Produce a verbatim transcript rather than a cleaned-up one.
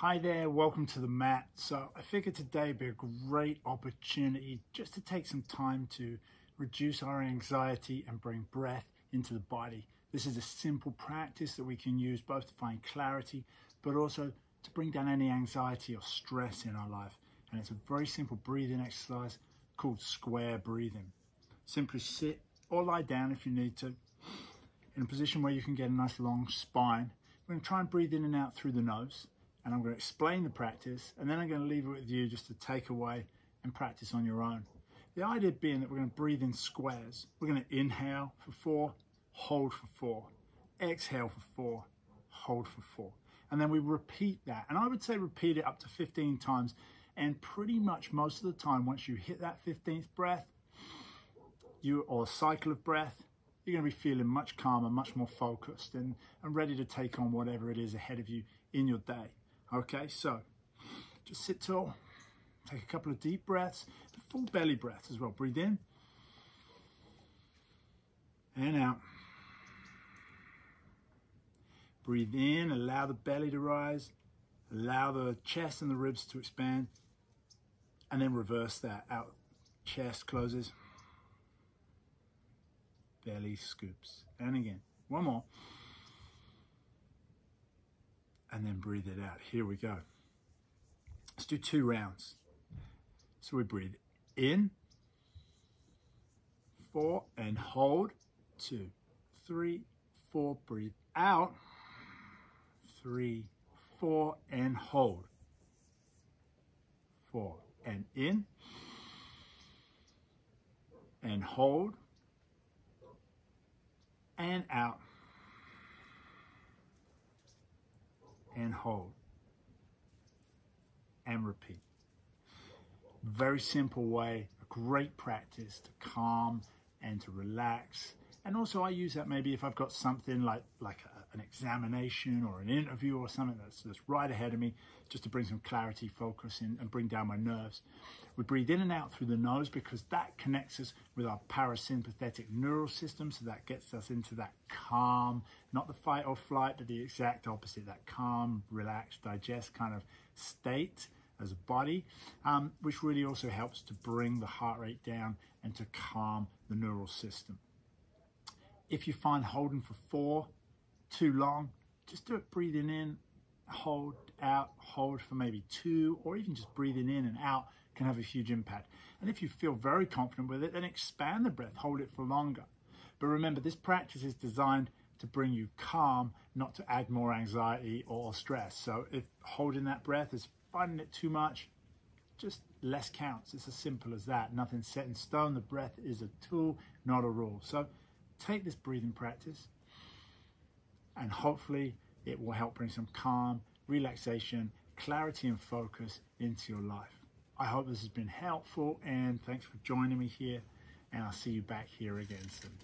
Hi there, welcome to the mat. So I figured today would be a great opportunity just to take some time to reduce our anxiety and bring breath into the body. This is a simple practice that we can use both to find clarity, but also to bring down any anxiety or stress in our life. And it's a very simple breathing exercise called square breathing. Simply sit or lie down if you need to, in a position where you can get a nice long spine. We're going to try and breathe in and out through the nose. And I'm going to explain the practice, and then I'm going to leave it with you just to take away and practice on your own. The idea being that we're going to breathe in squares. We're going to inhale for four, hold for four, exhale for four, hold for four. And then we repeat that. And I would say repeat it up to fifteen times. And pretty much most of the time, once you hit that fifteenth breath, you or cycle of breath, you're going to be feeling much calmer, much more focused, and, and ready to take on whatever it is ahead of you in your day. Okay, so just sit tall, take a couple of deep breaths, full belly breaths as well. Breathe in and out. Breathe in, allow the belly to rise, allow the chest and the ribs to expand, and then reverse that out. Chest closes, belly scoops, and again, one more. And then breathe it out. Here we go. Let's do two rounds. So we breathe in, four, and hold, two, three, four, breathe out, three, four, and hold, four, and in, and hold, and out. And hold and repeat. Very simple way, a great practice to calm and to relax. And also I use that maybe if I've got something like like a, an examination or an interview or something that's, that's right ahead of me, just to bring some clarity, focus in, and bring down my nerves. We breathe in and out through the nose because that connects us with our parasympathetic neural system, so that gets us into that calm, not the fight or flight, but the exact opposite, that calm, relax, digest kind of state as a body, um, which really also helps to bring the heart rate down and to calm the neural system. If you find holding for four too long, just do it breathing in, hold out, hold for maybe two, or even just breathing in and out can have a huge impact. And if you feel very confident with it, then expand the breath, hold it for longer. But remember, this practice is designed to bring you calm, not to add more anxiety or stress. So if holding that breath is finding it too much, just less counts. It's as simple as that. Nothing's set in stone. The breath is a tool, not a rule. So take this breathing practice, and hopefully it will help bring some calm, relaxation, clarity, and focus into your life. I hope this has been helpful, and thanks for joining me here, and I'll see you back here again soon.